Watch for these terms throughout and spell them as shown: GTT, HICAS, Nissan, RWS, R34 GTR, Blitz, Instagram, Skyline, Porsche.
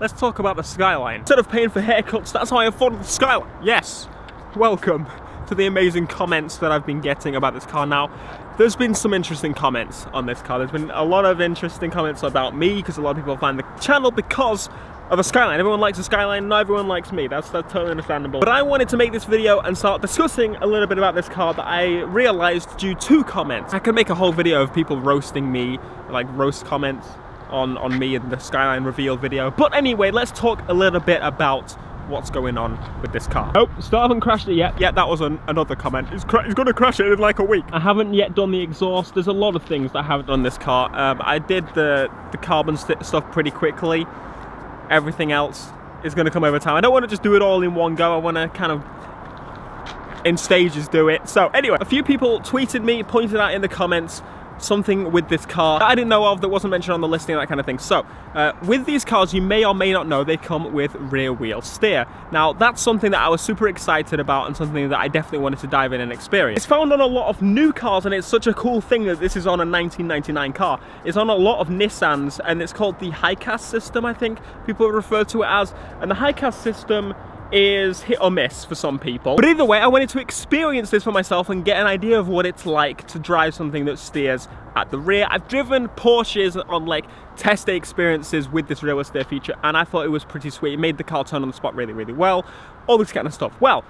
let's talk about the Skyline. Instead of paying for haircuts, that's how I afforded the Skyline. Yes, welcome to the amazing comments that I've been getting about this car. Now, there's been some interesting comments on this car. There's been a lot of interesting comments about me, because a lot of people find the channel because of a Skyline. Everyone likes a Skyline, not everyone likes me. That's totally understandable. But I wanted to make this video and start discussing a little bit about this car that I realized due to comments. I could make a whole video of people roasting me, like roast comments on me in the Skyline reveal video. But anyway, let's talk a little bit about what's going on with this car. Nope, still haven't crashed it yet. Yeah, that was another comment. It's gonna crash it in like a week. I haven't yet done the exhaust. There's a lot of things that I haven't done this car. I did the carbon stuff pretty quickly. Everything else is gonna come over time. I don't wanna just do it all in one go. I wanna kind of in stages do it. So anyway, a few people tweeted me, pointed out in the comments, something with this car that I didn't know of, that wasn't mentioned on the listing, that kind of thing. So with these cars, you may or may not know, they come with rear wheel steer. Now that's something that I was super excited about and something that I definitely wanted to dive in and experience. It's found on a lot of new cars, and it's such a cool thing that this is on a 1999 car. It's on a lot of Nissans, and it's called the high cast system, I think people refer to it as. And the high cast system is hit or miss for some people, but either way, I wanted to experience this for myself and get an idea of what it's like to drive something that steers at the rear. I've driven Porsches on like test day experiences with this rear wheel steer feature, and I thought it was pretty sweet. It made the car turn on the spot really, really well, all this kind of stuff. Well,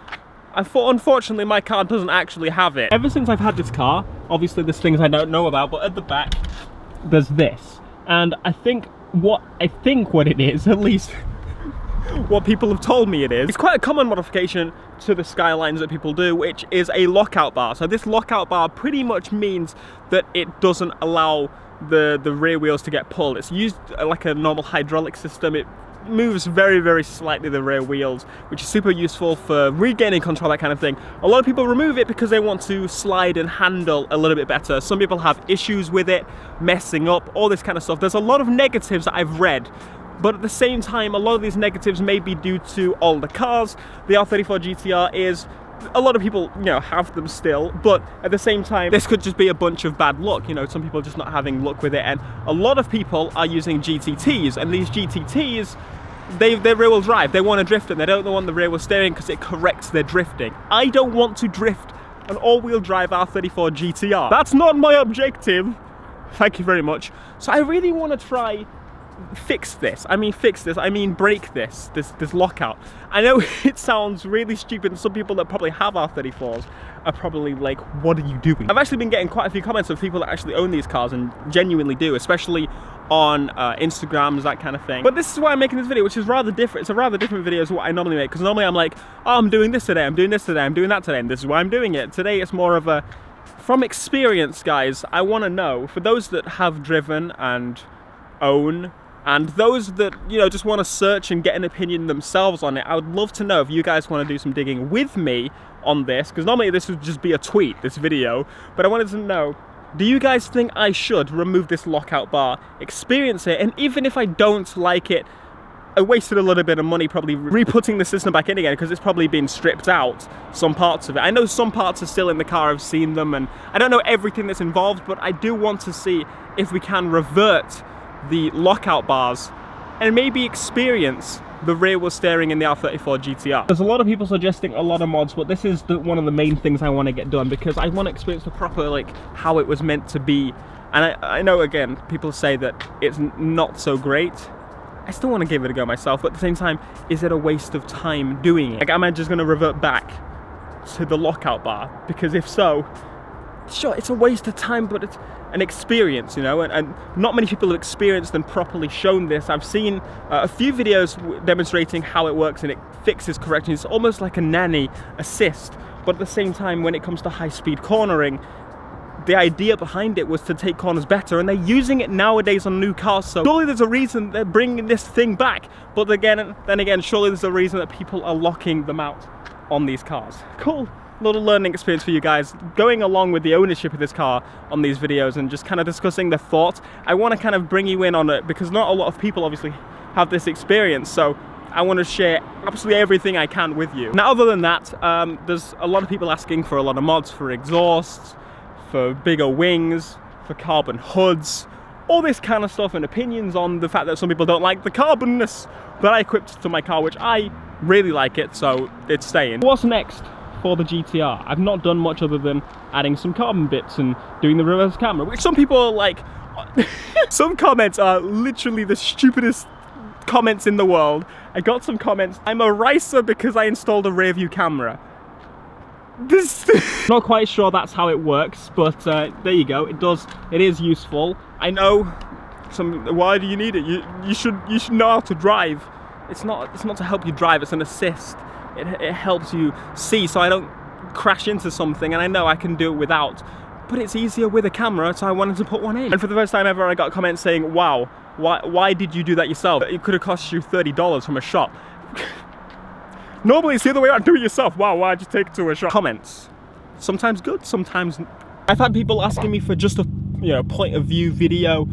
I thought, unfortunately, my car doesn't actually have it. Ever since I've had this car, obviously there's things I don't know about, but at the back there's this, and I think what it is, at least what people have told me it is. It's quite a common modification to the Skylines that people do, which is a lockout bar. So this lockout bar pretty much means that it doesn't allow the rear wheels to get pulled. It's used like a normal hydraulic system. It moves very, very slightly the rear wheels, which is super useful for regaining control, that kind of thing. A lot of people remove it because they want to slide and handle a little bit better. Some people have issues with it, messing up, all this kind of stuff. There's a lot of negatives that I've read, but at the same time, a lot of these negatives may be due to older cars. The R34 GTR is, a lot of people, you know, have them still, but at the same time, this could just be a bunch of bad luck. You know, some people just not having luck with it, and a lot of people are using GTTs, and these GTTs, they're rear wheel drive. They want to drift, and they don't want the rear wheel steering because it corrects their drifting. I don't want to drift an all-wheel drive R34 GTR. That's not my objective. Thank you very much. So I really want to try fix this, I mean break this lockout. I know it sounds really stupid, and some people that probably have R34s are probably like, what are you doing? I've actually been getting quite a few comments of people that actually own these cars and genuinely do, especially on Instagrams, that kind of thing. But this is why I'm making this video, which is rather different. It's a rather different video to what I normally make, because normally I'm like, oh, I'm doing this today, I'm doing this today, I'm doing that today, and this is why I'm doing it. Today it's more of a, from experience, guys, I want to know, for those that have driven and own, and those that, you know, just want to search and get an opinion themselves on it, I would love to know if you guys want to do some digging with me on this, because normally this would just be a tweet, this video, but I wanted to know, do you guys think I should remove this lockout bar, experience it, and even if I don't like it, I wasted a little bit of money probably re-putting the system back in again, because it's probably been stripped out, some parts of it. I know some parts are still in the car, I've seen them, and I don't know everything that's involved, but I do want to see if we can revert the lockout bars and maybe experience the rear wheel steering in the R34 GTR. There's a lot of people suggesting a lot of mods, but this is one of the main things I want to get done, because I want to experience the proper, like, how it was meant to be. And I know, again, people say that it's not so great. I still want to give it a go myself, but at the same time, is it a waste of time doing it? Like, am I just going to revert back to the lockout bar? Because if so, sure, it's a waste of time, but it's an experience, you know, and not many people have experienced and properly shown this. I've seen a few videos demonstrating how it works, and it fixes corrections. It's almost like a nanny assist, but at the same time, when it comes to high-speed cornering, the idea behind it was to take corners better, and they're using it nowadays on new cars, so surely there's a reason they're bringing this thing back. But again, then again, surely there's a reason that people are locking them out on these cars. Cool. Little learning experience for you guys, going along with the ownership of this car on these videos and just kind of discussing the thought. I want to kind of bring you in on it, because not a lot of people obviously have this experience, so I want to share absolutely everything I can with you. Now, other than that, there's a lot of people asking for a lot of mods, for exhausts, for bigger wings, for carbon hoods, all this kind of stuff and opinions on the fact that some people don't like the carbonness that I equipped to my car, which I really like it, so it's staying. What's next for the GTR? I've not done much other than adding some carbon bits and doing the reverse camera, which some people are like, some comments are literally the stupidest comments in the world. I got some comments, I'm a ricer because I installed a rear view camera. This not quite sure that's how it works, but there you go. It is useful. I know some, why do you need it? You should know how to drive. It's not to help you drive, it's an assist. It helps you see so I don't crash into something, and I know I can do it without. But it's easier with a camera, so I wanted to put one in. And for the first time ever I got comments saying, wow, why did you do that yourself? It could have cost you $30 from a shop. Normally it's the other way around, do it yourself. Wow, why'd you take it to a shop? Comments. Sometimes good, sometimes... I've had people asking me for just a, you know, point of view video,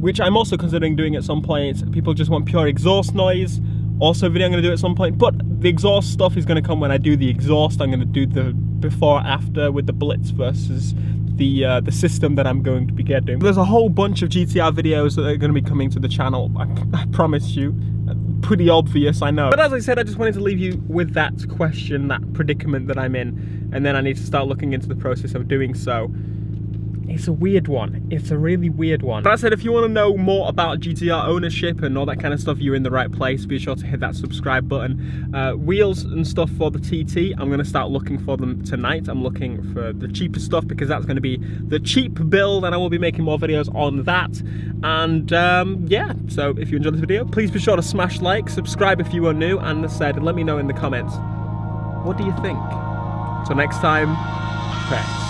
which I'm also considering doing at some point. People just want pure exhaust noise. Also a video I'm gonna do at some point, but the exhaust stuff is gonna come when I do the exhaust. I'm gonna do the before after with the Blitz versus the system that I'm going to be getting. There's a whole bunch of GTR videos that are gonna be coming to the channel, I promise you. Pretty obvious, I know. But as I said, I just wanted to leave you with that question, that predicament that I'm in, and then I need to start looking into the process of doing so. It's a weird one. It's a really weird one. That said, if you want to know more about GTR ownership and all that kind of stuff, you're in the right place. Be sure to hit that subscribe button. Wheels and stuff for the TT, I'm going to start looking for them tonight. I'm looking for the cheaper stuff because that's going to be the cheap build, and I will be making more videos on that. And yeah, so if you enjoyed this video, please be sure to smash like, subscribe if you are new, and as said, let me know in the comments, what do you think? So next time, thanks.